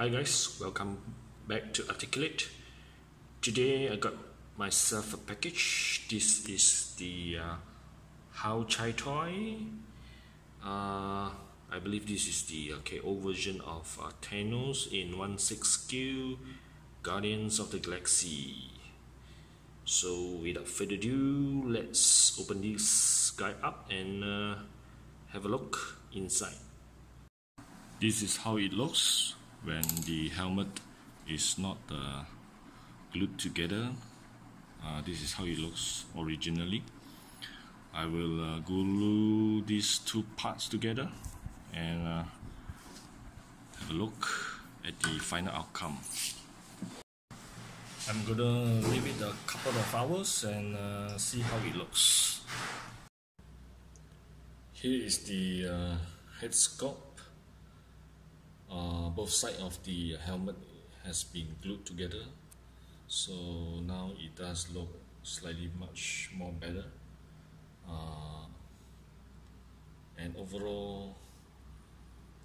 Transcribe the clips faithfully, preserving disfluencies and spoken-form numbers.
Hi guys, welcome back to Articulate. Today I got myself a package. This is the uh, How Chai toy. Uh, I believe this is the K O version of uh, Thanos in one sixty-six Q Guardians of the Galaxy. So without further ado, let's open this guy up and uh, have a look inside. This is how it looks when the helmet is not uh, glued together. Uh, this is how it looks originally. I will uh, glue these two parts together and uh, have a look at the final outcome. I'm gonna leave it a couple of hours and uh, see how it looks. Here is the uh, head sculpt. Uh, both sides of the helmet has been glued together, so now it does look slightly much more better, uh, and overall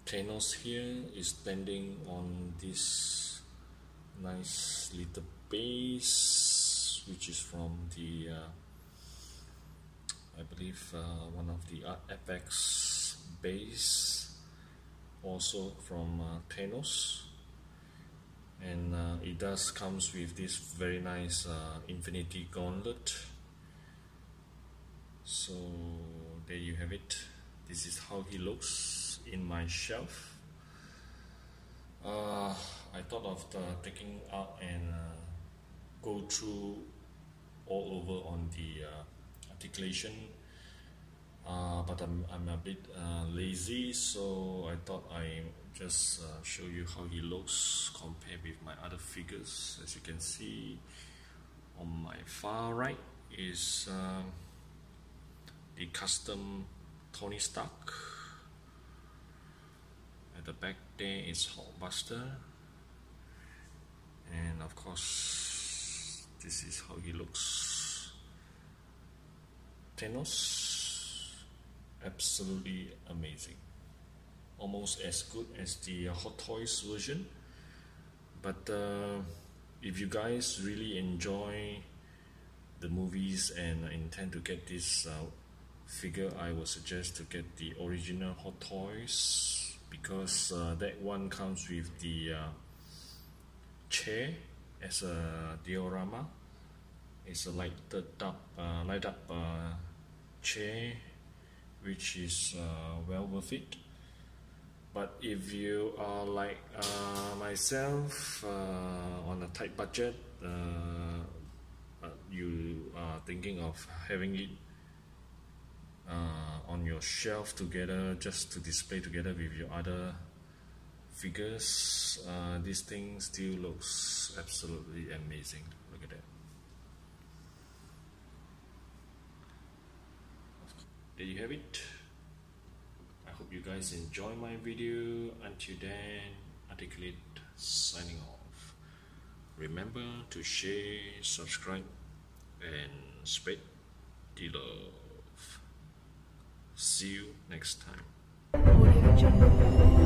Thanos here is standing on this nice little base, which is from the uh, I believe uh, one of the F X base, also from uh, Thanos, and uh, it does comes with this very nice uh, Infinity gauntlet. So there you have it. This is how he looks in my shelf. Uh, I thought of the taking out and uh, go through all over on the uh, articulation. Uh, but I'm, I'm a bit uh, lazy, so I thought I just uh, show you how he looks compared with my other figures. As you can see, on my far right is uh, the custom Tony Stark. At the back there is Hulkbuster, and of course this is how he looks. Thanos, absolutely amazing, almost as good as the Hot Toys version. But uh, if you guys really enjoy the movies and intend to get this uh, figure, I would suggest to get the original Hot Toys, because uh, that one comes with the uh, chair as a diorama. It's a lighted up, uh, light up uh, chair, which is uh, well worth it. But if you are like uh, myself, uh, on a tight budget, uh, you are thinking of having it uh, on your shelf together, just to display together with your other figures, uh, this thing still looks absolutely amazing. Look at that. There you have it. I hope you guys enjoy my video. Until then, Articulate signing off. Remember to share, subscribe, and spread the love. See you next time.